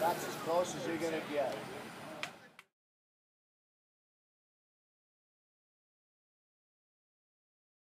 That's as close as you're going to get.